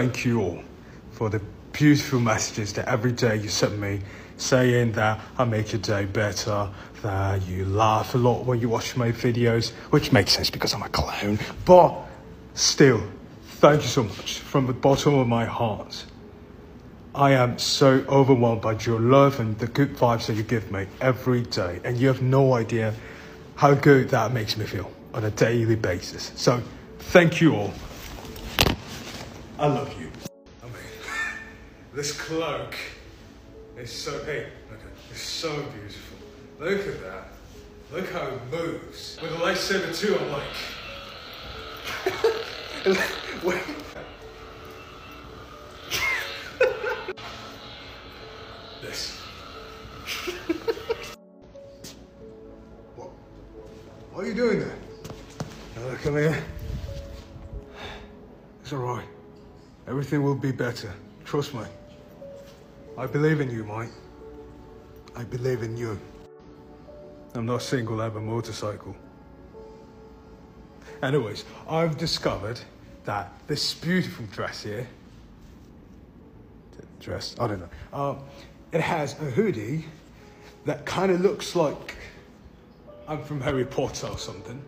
thank you all for the beautiful messages that every day you send me, saying that I make your day better, that you laugh a lot when you watch my videos, which makes sense because I'm a clown. But still, thank you so much from the bottom of my heart. I am so overwhelmed by your love and the good vibes that you give me every day, and you have no idea how good that makes me feel on a daily basis. So thank you all. I love you. This cloak is so, hey, look at it, it's so beautiful. Look at that. Look how it moves. With a lightsaber too, I'm like... Wait. This. What? What are you doing there? Now look, come here. It's alright. Everything will be better. Trust me. I believe in you, mate. I believe in you. I'm not single, I have a motorcycle. Anyways, I've discovered that this beautiful dress here, I don't know, it has a hoodie that kind of looks like I'm from Harry Potter or something.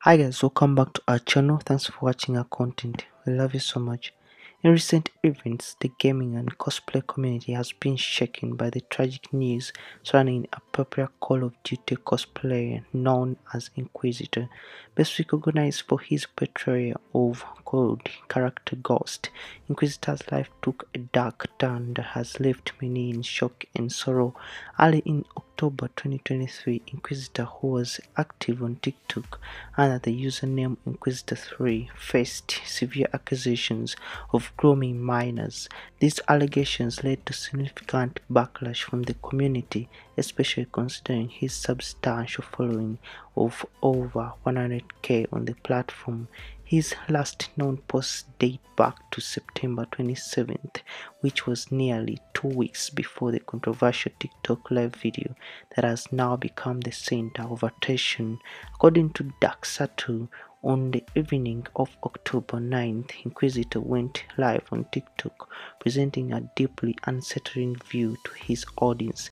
Hi guys, welcome back to our channel. Thanks for watching our content. We love you so much. In recent events, the gaming and cosplay community has been shaken by the tragic news surrounding a popular Call of Duty cosplayer known as Inquisitor, best recognized for his portrayal of COD character Ghost. Inquisitor's life took a dark turn that has left many in shock and sorrow. Early in October 2023, Inquisitor, who was active on TikTok under the username Inquisitor3, faced severe accusations of grooming minors. These allegations led to significant backlash from the community, especially considering his substantial following of over 100k on the platform. His last known posts date back to September 27th, which was nearly 2 weeks before the controversial TikTok live video that has now become the center of attention. According to Dark Sato, on the evening of October 9th, Inquisitor went live on TikTok, presenting a deeply unsettling view to his audience.